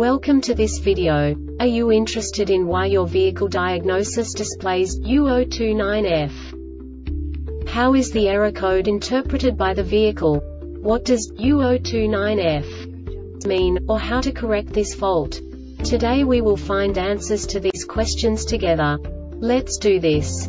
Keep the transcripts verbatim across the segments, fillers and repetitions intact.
Welcome to this video. Are you interested in why your vehicle diagnosis displays U zero two nine F? How is the error code interpreted by the vehicle? What does U zero two nine F mean, or how to correct this fault? Today we will find answers to these questions together. Let's do this.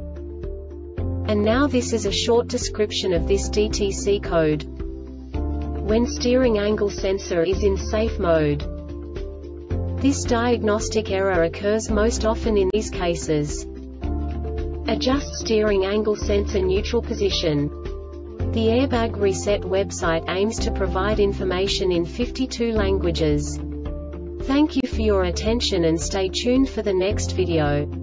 And now this is a short description of this D T C code. When steering angle sensor is in safe mode. This diagnostic error occurs most often in these cases. Adjust steering angle sensor neutral position. The Airbag Reset website aims to provide information in fifty-two languages. Thank you for your attention and stay tuned for the next video.